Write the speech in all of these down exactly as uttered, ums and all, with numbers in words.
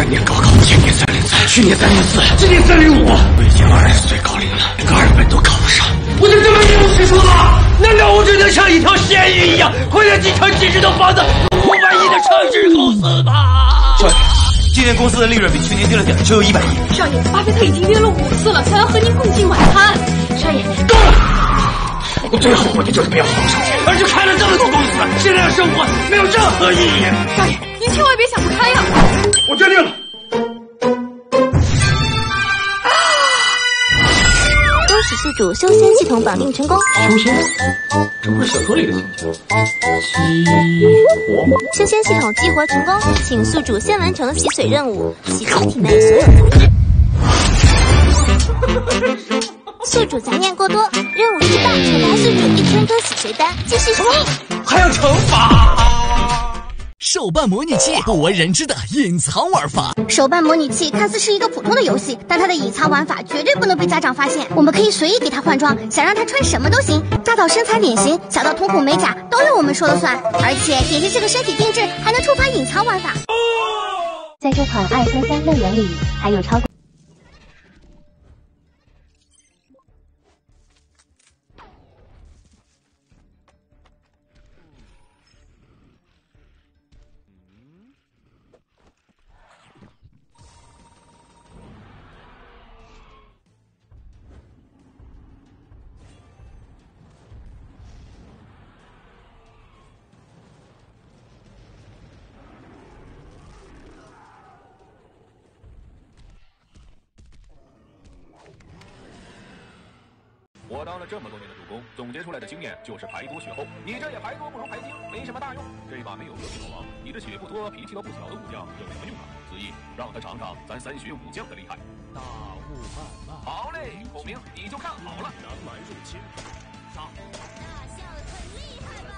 三年高考，前年三零三，去年三零四，今年三零五，我已经二十岁高龄了，连个二本都考不上。我就这么一无是处吗？难道我只能像一条咸鱼一样，为了几层几十栋房子，不满意的城市公司吗？少爷，今年公司的利润比去年低了点，只有一百亿。少爷，巴菲特已经约了五次了，想要和您共进晚餐。少爷，够了。 我最后悔的就是没有好好上学，而是开了这么多公司，现在的生活没有任何意义。少爷，您千万别想不开呀！我决定了。啊！恭喜宿主修仙系统绑定成功。修仙？这不是小说里的情节？激活？修仙系统激活成功，请宿主先完成洗髓任务，洗干体内所有杂念。宿主杂念过多，任务失败，惩罚宿主一千颗洗髓丹，继续洗。还有惩罚！手办模拟器，不为人知的隐藏玩法。手办模拟器看似是一个普通的游戏，但它的隐藏玩法绝对不能被家长发现。我们可以随意给它换装，想让它穿什么都行，大到身材脸型，小到瞳孔美甲，都由我们说了算。而且点击这个身体定制，还能触发隐藏玩法。哦、在这款二三三乐园里，还有超过。 我当了这么多年的主公，总结出来的经验就是排多血厚。你这也排多不如排精，没什么大用。这一把没有恶魔王，你这血不多、脾气都不小的武将有什么用啊？子义，让他尝尝咱三旬武将的厉害。大雾漫漫。好嘞，孔明，你就看好了。南蛮入侵，杀！大象很厉害吧？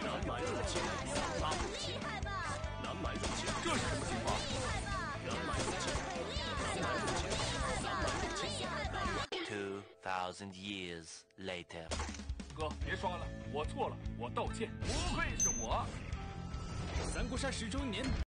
南蛮入侵，杀！厉害吧？南蛮入侵，这是什么情况？厉害吧？南蛮入侵，南蛮入侵，南蛮入侵，南蛮。 Two thousand years later， 哥，别刷了，我错了，我道歉。不愧是我。三国杀十周年。